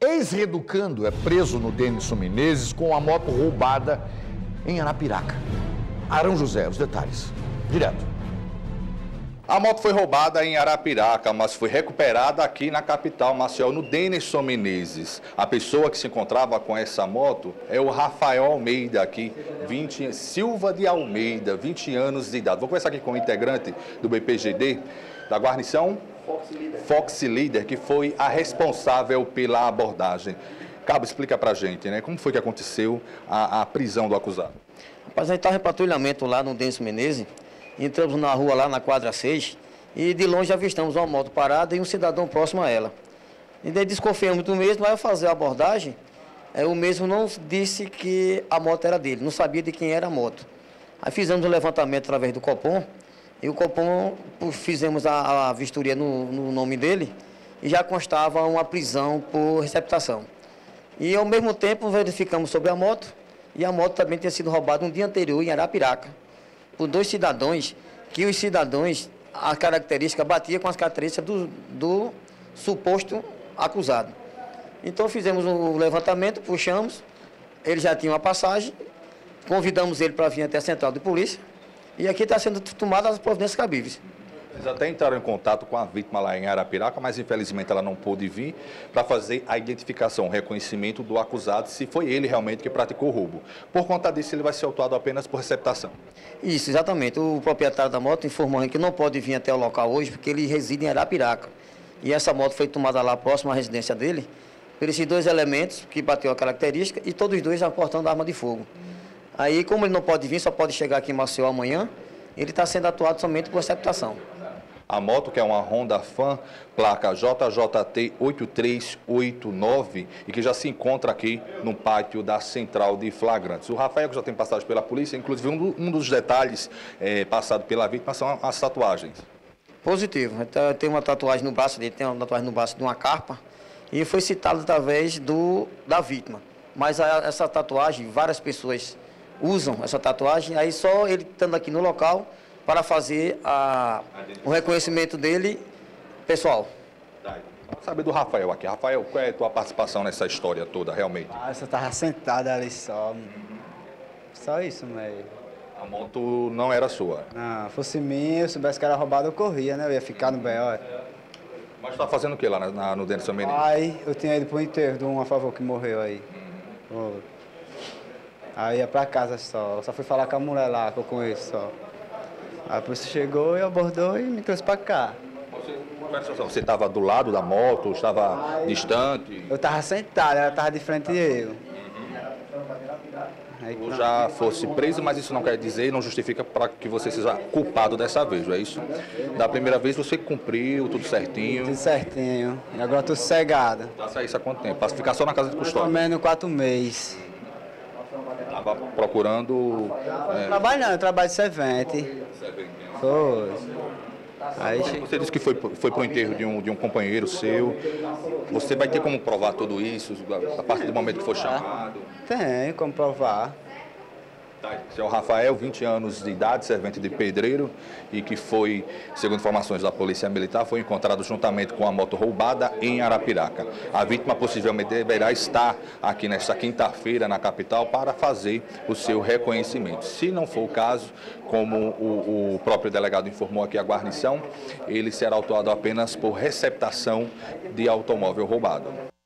Ex-reeducando é preso no Denisson Menezes com a moto roubada em Arapiraca. Arão José, os detalhes. Direto. A moto foi roubada em Arapiraca, mas foi recuperada aqui na capital, Maceió, no Denisson Menezes. A pessoa que se encontrava com essa moto é o Rafael Almeida aqui, Silva de Almeida, 20 anos de idade. Vou conversar aqui com o integrante do BPGD, da guarnição Fox Leader, que foi a responsável pela abordagem. Cabo, explica pra gente, né? Como foi que aconteceu a prisão do acusado? Rapaz, a gente estava em patrulhamento lá no Denisson Menezes. Entramos na rua lá na quadra 6 e de longe avistamos uma moto parada e um cidadão próximo a ela. E daí desconfiamos do mesmo, aí eu fazia a abordagem, o mesmo não disse que a moto era dele, não sabia de quem era a moto. Aí fizemos um levantamento através do COPOM e o COPOM fizemos a vistoria no nome dele e já constava uma prisão por receptação. E ao mesmo tempo verificamos sobre a moto e a moto também tinha sido roubada um dia anterior em Arapiraca. Por dois cidadãos, que os cidadãos, a característica batia com as características do suposto acusado. Então fizemos um levantamento, puxamos, ele já tinha uma passagem, convidamos ele para vir até a central de polícia e aqui está sendo tomadas as providências cabíveis. Eles até entraram em contato com a vítima lá em Arapiraca, mas infelizmente ela não pôde vir para fazer a identificação, o reconhecimento do acusado, se foi ele realmente que praticou o roubo. Por conta disso, ele vai ser autuado apenas por receptação. Isso, exatamente. O proprietário da moto informou que não pode vir até o local hoje porque ele reside em Arapiraca. E essa moto foi tomada lá próximo à residência dele, por esses dois elementos que bateu a característica e todos os dois aportando arma de fogo. Aí, como ele não pode vir, só pode chegar aqui em Maceió amanhã, ele está sendo atuado somente por receptação. A moto, que é uma Honda Fan, placa JJT 8389, e que já se encontra aqui no pátio da Central de Flagrantes. O Rafael, que já tem passagem pela polícia, inclusive um dos detalhes passado pela vítima são as tatuagens. Positivo. Então, tem uma tatuagem no braço dele, tem uma tatuagem no braço de uma carpa, e foi citado através da vítima. Mas essa tatuagem, várias pessoas usam essa tatuagem, aí só ele estando aqui no local para fazer o reconhecimento dele pessoal. Vamos saber do Rafael aqui. Rafael, qual é a tua participação nessa história toda, realmente? Ah, eu só estava sentada ali só. Só isso, mas... A moto não era sua? Não, fosse minha, eu soubesse que era roubada, eu corria, né? Eu ia ficar no B.O. Mas tá fazendo o que lá no Denisson Menezes? Aí, eu tinha ido pro enterro de um a favor que morreu aí. Aí eu ia pra casa só. Eu só fui falar com a mulher lá, que eu conheço só. Aí a polícia chegou e abordou e me trouxe para cá. Você estava do lado da moto, estava distante? Eu estava sentado, ela estava de frente de eu. Eu já fosse preso, mas isso não quer dizer e não justifica para que você seja culpado dessa vez, não é isso? Da primeira vez você cumpriu, tudo certinho. Tudo certinho. E agora estou sossegado. Passa isso há quanto tempo? Passa ficar só na casa de custódia? Pelo menos 4 meses. Estava procurando... Trabalhando, eu trabalho de servente. Foi. Aí, você disse que foi para o enterro de um companheiro seu. Você vai ter como provar tudo isso, a partir do momento que for chamado? Tem como provar. Esse é o Rafael, 20 anos de idade, servente de pedreiro, e que foi, segundo informações da Polícia Militar, foi encontrado juntamente com a moto roubada em Arapiraca. A vítima possivelmente deverá estar aqui nesta quinta-feira na capital para fazer o seu reconhecimento. Se não for o caso, como o próprio delegado informou aqui à guarnição, ele será autuado apenas por receptação de automóvel roubado.